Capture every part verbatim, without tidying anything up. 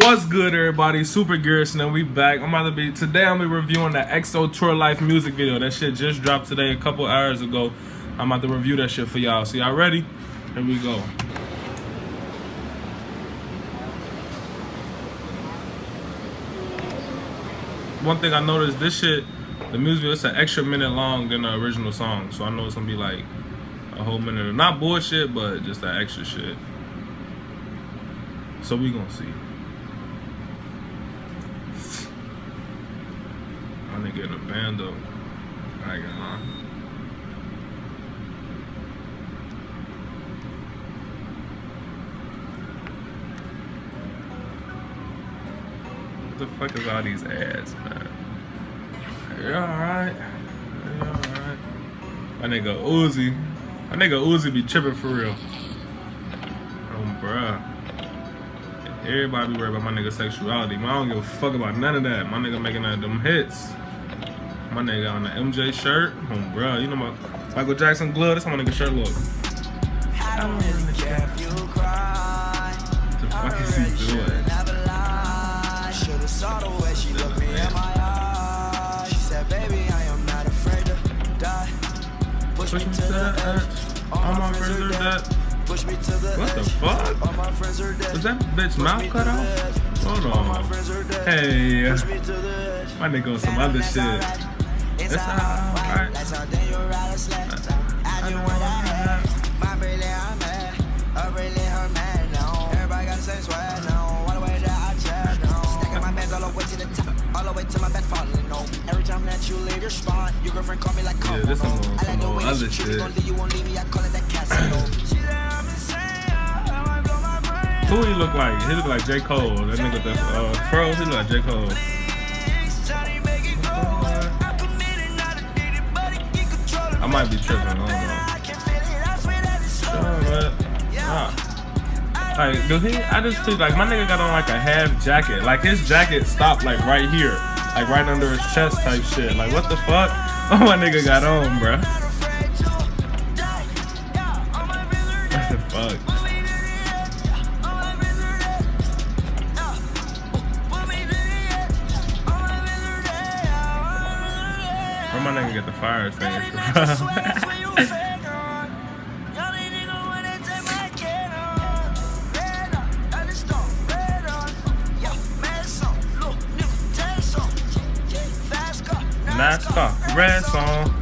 What's good, everybody? SuperGarisson, and we back. I'm about to be today. I'm gonna be reviewing the X O Tour Llif music video. That shit just dropped today, a couple hours ago. I'm about to review that shit for y'all. So y'all ready? Here we go. One thing I noticed, this shit, the music video, it's an extra minute long than the original song. So I know it's gonna be like a whole minute of not bullshit, but just that extra shit. So we gonna see. My nigga in a band though. I ain't gonna lie. What the fuck is all these ads, man? You're alright. You're alright. My nigga Uzi. My nigga Uzi be tripping for real. Oh, bruh. Everybody be worried about my nigga sexuality. Man, I don't give a fuck about none of that. My nigga making that them hits. My nigga on the M J shirt. Oh, bro, you know my Michael Jackson glove. That's how my nigga shirt look. I don't really care if you cry. What the fuck is he doing? Should've saw the way she looked me in my eyes. She said, baby, I am not afraid to die. Push me to the edge. All my friends are dead. Push me to the what the fuck? All my friends are dead. Was that bitch mouth cut off? Hold on. My hey, push me to the my nigga on some other shit. That's alright. That's how dangerous I I do what I have. My really I'm mad. I really her mad now. Everybody got the same sweat now. All the way that I chat now. Stacking my meds all the way to the top. All the way to my bed falling no. Every time that you leave your spot, your girlfriend call me like come on. I like the way that she treat me. You won't leave me. I call it that casino. Who he look like? He look like J. Cole. That nigga the uh, froze, he look like J. Cole. I might be tripping, I don't know. Ah. Like, do he? I just think like my nigga got on like a half jacket. Like his jacket stopped like right here, like right under his chest type shit. Like what the fuck? Oh my nigga got on, bro. What the fuck? My nigga get the fire thing. NASCAR race on.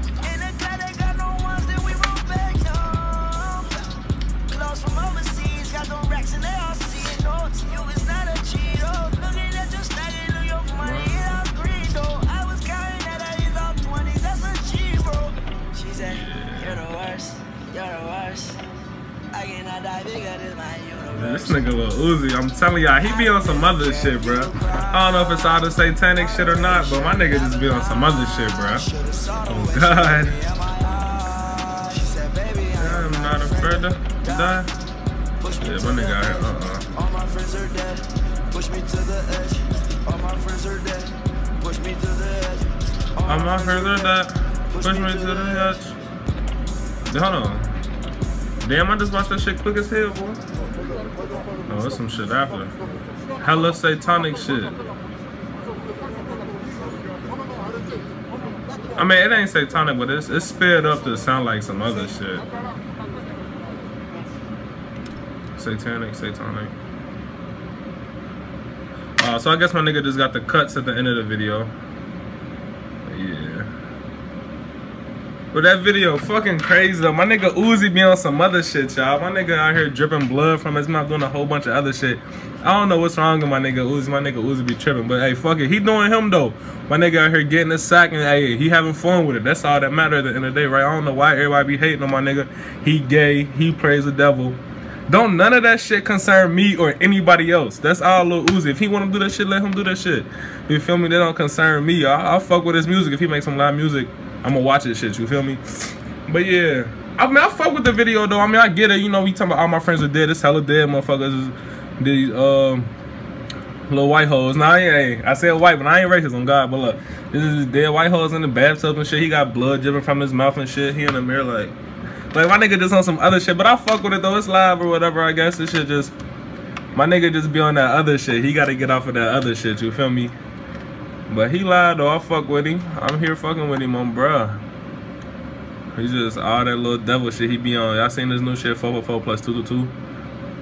This nigga Lil Uzi, I'm telling y'all, he be on some other shit, bro. I don't know if it's all the satanic shit or not, but my nigga just be on some other shit, bro. Oh God. I'm not afraid to die. Yeah, my nigga out here, uh-uh. All my friends are dead. Push me to the edge. All my friends are dead. Push me to the edge. All my friends are dead. Push me to the edge. Hold on. Damn, I just watched that shit quick as hell, boy. Oh, that's some shit after. Hella satanic shit. I mean, it ain't satanic, but it's, it's sped up to sound like some other shit. Satanic, satanic. Uh, so I guess my nigga just got the cuts at the end of the video. Yeah. But that video fucking crazy though. My nigga Uzi be on some other shit, y'all. My nigga out here dripping blood from his mouth doing a whole bunch of other shit. I don't know what's wrong with my nigga Uzi. My nigga Uzi be tripping. But hey, fuck it. He doing him though. My nigga out here getting a sack and hey, he having fun with it. That's all that matters at the end of the day, right? I don't know why everybody be hating on my nigga. He gay. He prays the devil. Don't none of that shit concern me or anybody else. That's all Lil Uzi. If he want to do that shit, let him do that shit. You feel me? They don't concern me. I'll fuck with his music. If he makes some live music, I'ma watch this shit, you feel me? But yeah, I mean, I fuck with the video though. I mean, I get it. You know, we talking about all my friends are dead. It's hella dead, motherfuckers. These um, little white hoes. Nah, I ain't. I said white, but I ain't racist on God. But look, this is dead white hoes in the bathtub and shit. He got blood dripping from his mouth and shit. He in the mirror like, like my nigga just on some other shit. But I fuck with it though. It's live or whatever. I guess this shit just My nigga just be on that other shit. He gotta get off of that other shit, you feel me? But he lied, though. I fuck with him. I'm here fucking with him on bruh. He's just all that little devil shit he be on. Y'all seen this new shit, four four four plus two two two?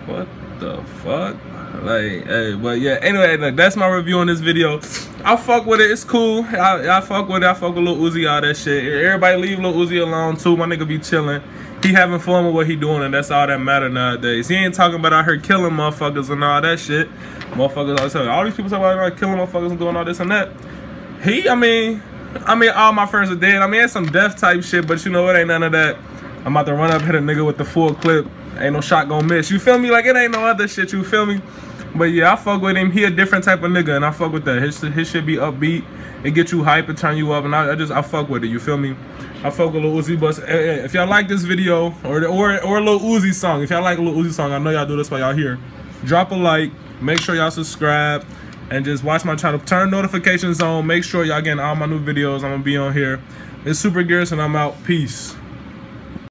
What the fuck? Like, hey, but yeah, anyway, look, that's my review on this video. I fuck with it, it's cool. I, I fuck with it, I fuck with Lil Uzi, all that shit. Everybody leave Lil Uzi alone too, my nigga be chilling. He having fun with what he doing and that's all that matter nowadays. He ain't talking about out here killing motherfuckers and all that shit. Motherfuckers all the time. All these people talk about like, killing motherfuckers and doing all this and that. He, I mean, I mean, all my friends are dead. I mean, it's some death type shit, but you know, it ain't none of that. I'm about to run up, hit a nigga with the full clip. Ain't no shot gonna miss. You feel me? Like, it ain't no other shit. You feel me? But yeah, I fuck with him. He a different type of nigga, and I fuck with that. His, his shit be upbeat. It get you hype and turn you up, and I, I just, I fuck with it. You feel me? I fuck with Lil Uzi. But if y'all like this video, or, or, or Lil Uzi song, if y'all like Lil Uzi song, I know y'all do this while y'all here. Drop a like. Make sure y'all subscribe. And just watch my channel. Turn notifications on. Make sure y'all getting all my new videos. I'm gonna be on here. It's SuperGarisson. I'm out. Peace.